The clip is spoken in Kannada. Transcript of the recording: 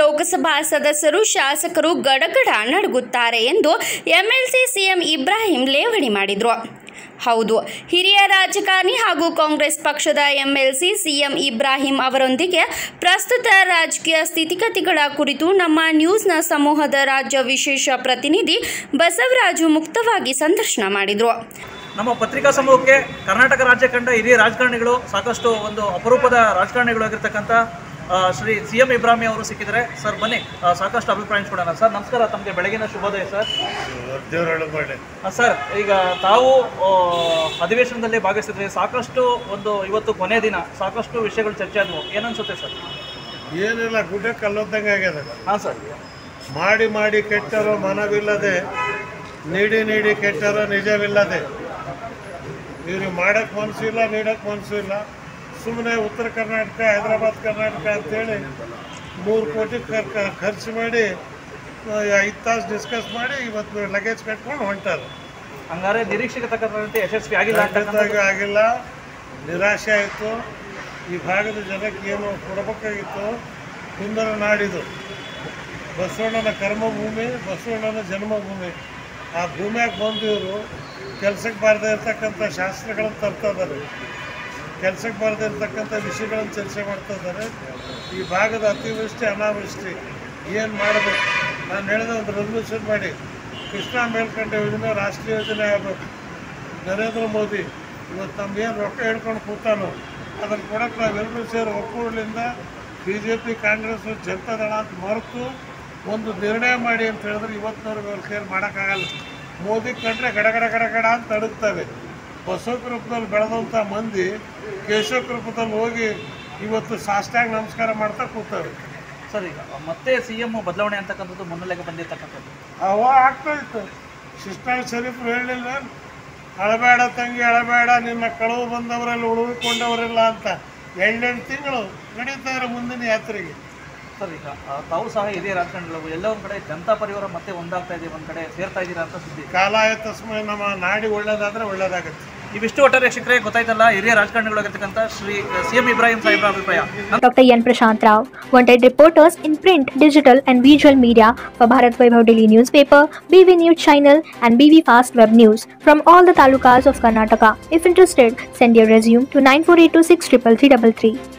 ಲೋಕಸಭಾ ಸದಸ್ಯರು ಶಾಸಕರು ಗಡಗಡ ನಡುಗುತ್ತಾರೆ ಎಂದು ಎಂಎಲ್ಸಿ ಸಿಎಂ ಇಬ್ರಾಹಿಂ ಲೇವಡಿ ಮಾಡಿದರು. ಹೌದು, ಹಿರಿಯ ರಾಜಕಾರಣಿ ಹಾಗೂ ಕಾಂಗ್ರೆಸ್ ಪಕ್ಷದ ಎಂಎಲ್ಸಿ ಸಿಎಂ ಇಬ್ರಾಹಿಂ ಅವರೊಂದಿಗೆ ಪ್ರಸ್ತುತ ರಾಜಕೀಯ ಸ್ಥಿತಿಗತಿಗಳ ಕುರಿತು ನಮ್ಮ ನ್ಯೂಸ್ನ ಸಮೂಹದ ರಾಜ್ಯ ವಿಶೇಷ ಪ್ರತಿನಿಧಿ ಬಸವರಾಜು ಮುಕ್ತವಾಗಿ ಸಂದರ್ಶನ ಮಾಡಿದರು. ನಮ್ಮ ಪತ್ರಿಕಾ ಸಮೂಹಕ್ಕೆ ಕರ್ನಾಟಕ ರಾಜ್ಯ ಕಂಡ ಹಿರಿಯ ರಾಜಕಾರಣಿಗಳು ಸಾಕಷ್ಟು ಒಂದು ಅಪರೂಪದ ರಾಜಕಾರಣಿಗಳಾಗಿರ್ತಕ್ಕಂಥ ಶ್ರೀ ಸಿ ಎಂ ಇಬ್ರಾಹಿಂ ಅವರು ಸಿಕ್ಕಿದರೆ ಸರ್ ಬನ್ನಿ ಸಾಕಷ್ಟು ಅಭಿಪ್ರಾಯ ಕೊಡೋಣ. ಸರ್ ನಮಸ್ಕಾರ, ತಮಗೆ ಬೆಳಗಿನ ಶುಭೋದಯ ಸರ್. ಸರ್ ಈಗ ತಾವು ಅಧಿವೇಶನದಲ್ಲಿ ಭಾಗವಹಿಸಿದ್ರೆ ಸಾಕಷ್ಟು ಒಂದು ಇವತ್ತು ಕೊನೆ ದಿನ ಸಾಕಷ್ಟು ವಿಷಯಗಳು ಚರ್ಚೆ ಆದವು, ಏನನ್ಸುತ್ತೆ ಸರ್? ಏನಿಲ್ಲ, ಗುಡ್ಡಕ್ಕೆ ಕಲ್ಲೊದ್ದಂಗೆ ಆಗ್ಯದ. ಹಾಂ ಸರ್, ಮಾಡಿ ಮಾಡಿ ಕೆಟ್ಟರು ಮನವಿಲ್ಲದೆ, ನೀಡಿ ನೀಡಿ ಕೆಟ್ಟರು ನಿಜವಿಲ್ಲದೆ. ಇವ್ರಿಗೆ ಮಾಡೋಕ್ಕೆ ಮನಸ್ಸು ಇಲ್ಲ, ನೀಡೋಕ್ಕೆ ಮನಸ್ಸು ಇಲ್ಲ. ಸುಮ್ಮನೆ ಉತ್ತರ ಕರ್ನಾಟಕ, ಹೈದರಾಬಾದ್ ಕರ್ನಾಟಕ ಅಂತೇಳಿ 3 ಕೋಟಿ ಖರ್ಚು ಮಾಡಿ 5 ತಾಸು ಡಿಸ್ಕಸ್ ಮಾಡಿ ಇವತ್ತು ಲಗೇಜ್ ಕಟ್ಕೊಂಡು ಹೊಂಟಾರೆ. ಹಂಗಾರೆ ನಿರೀಕ್ಷೆಗೆ ತಕ್ಕಂತೆ ಯಶಸ್ವಿ ಆಗಿಲ್ಲ, ನಿರಾಶೆ ಆಯಿತು. ಈ ಭಾಗದ ಜನಕ್ಕೆ ಏನು ಕೊಡಬೇಕಾಗಿತ್ತು, ಕುಂದರ ನಾಡಿದು ಬಸವಣ್ಣನ ಕರ್ಮಭೂಮಿ, ಬಸವಣ್ಣನ ಜನ್ಮಭೂಮಿ. ಆ ಭೂಮಿಯಾಗ ಬಂದಿವರು ಕೆಲಸಕ್ಕೆ ಬಾರದೇ ಇರ್ತಕ್ಕಂಥ ಶಾಸ್ತ್ರಗಳನ್ನು ತರ್ತಾ ಇದ್ದಾರೆ, ಕೆಲಸಕ್ಕೆ ಬಾರದೇ ಇರ್ತಕ್ಕಂಥ ವಿಷಯಗಳನ್ನು ಚರ್ಚೆ ಮಾಡ್ತಾ ಇದ್ದಾರೆ. ಈ ಭಾಗದ ಅತಿವೃಷ್ಟಿ ಅನಾವೃಷ್ಟಿ ಏನು ಮಾಡಬೇಕು, ನಾನು ಹೇಳಿದ ಒಂದು ರೆಸಲ್ಯೂಷನ್ ಮಾಡಿ ಕೃಷ್ಣಾ ಮೇಲ್ಕಂಡೆ ಯೋಜನೆ ರಾಷ್ಟ್ರೀಯ ಯೋಜನೆ ಆಗಬೇಕು. ನರೇಂದ್ರ ಮೋದಿ ಇವತ್ತು ನಮ್ಗೇನು ರೊಕ್ಕ ಹೇಳ್ಕೊಂಡು ಕೂತಾನೋ ಅದನ್ನು ಕೊಡೋಕ್ಕೆ ನಾವೆಲ್ಲರೂ ಸೇರಿ ಒಕ್ಕೂಟದಿಂದ BJP ಕಾಂಗ್ರೆಸ್ ಜನತಾದಳ ಅಂತ ಮರೆತು ಒಂದು ನಿರ್ಣಯ ಮಾಡಿ ಅಂತ ಹೇಳಿದ್ರೆ ಇವತ್ತಿನವ್ರಿಗೆ ಅವ್ರು ಸೇರಿ ಮಾಡೋಕ್ಕಾಗಲ್ಲ. ಮೋದಿ ಕಂಡ್ರೆ ಗಡಗಡ ಅಂತ ಅಡುಗ್ತವೆ. ಬಸವಕೃಪದಲ್ಲಿ ಬೆಳೆದಂಥ ಮಂದಿ ಕೇಶವಕೃಪದಲ್ಲಿ ಹೋಗಿ ಇವತ್ತು ಸಾಷ್ಟಾಗಿ ನಮಸ್ಕಾರ ಮಾಡ್ತಾ ಕೂತಾರೆ. ಸರ್, ಈಗ ಮತ್ತೆ CM ಬದಲಾವಣೆ ಅಂತಕ್ಕಂಥದ್ದು ಮುನ್ನೆಲೆಗೆ ಬಂದಿರ್ತಕ್ಕಂಥದ್ದು ಆಗ್ತಾ ಇತ್ತು. ಶಿಷ್ಟಾಲ್ ಶರೀಫರು ಹೇಳಿಲ್ಲ, ಅಳಬೇಡ ತಂಗಿ ಅಳಬೇಡ, ನಿನ್ನ ಕಳವು ಬಂದವರೆಲ್ಲ ಉಳಿದುಕೊಂಡವರೆಲ್ಲ ಅಂತ 2 ತಿಂಗಳು ನಡೀತಾರೆ ಮುಂದಿನ ಯಾತ್ರೆಗೆ. ಸರ್, ಈಗ ತಾವು ಸಹ ಇದೇ ರಾಜಕಾರಣಿಗಳು ಎಲ್ಲ ಒಂದು ಕಡೆ ಜನತಾ ಪರಿವಾರ ಮತ್ತೆ ಒಂದಾಗ್ತಾ ಇದೆ, ಒಂದು ಕಡೆ ಸೇರ್ತಾ ಇದ್ದೀರಾ ಅಂತ ಸುದ್ದಿ. ಕಾಲಾಯ ತಸ್ಮಯ ನಮ್ಮ ನಾಡಿ ಒಳ್ಳೇದಾದರೆ ಒಳ್ಳೇದಾಗುತ್ತೆ. ಇವಿಷ್ಟು ಒಟ್ಟಾರೆ ರಕ್ಷಕರೇ ಗೊತ್ತಾಯ್ತಲ್ಲ ಹಿರಿಯ ರಾಜಕಾರಣಿಗಳಾಗಿರ್ತಕ್ಕಂಥ ಶ್ರೀ CM ಇಬ್ರಾಹಿಂ ಸಾಹೇಬ್ರ ಅಭಿಪ್ರಾಯ. Doctor N Prashant Rao, wanted reporters in print, digital and visual media for Bharat Vaibhav daily newspaper, BV news channel and BV fast web news from all the talukas of Karnataka. If interested, send your resume to 9482633333.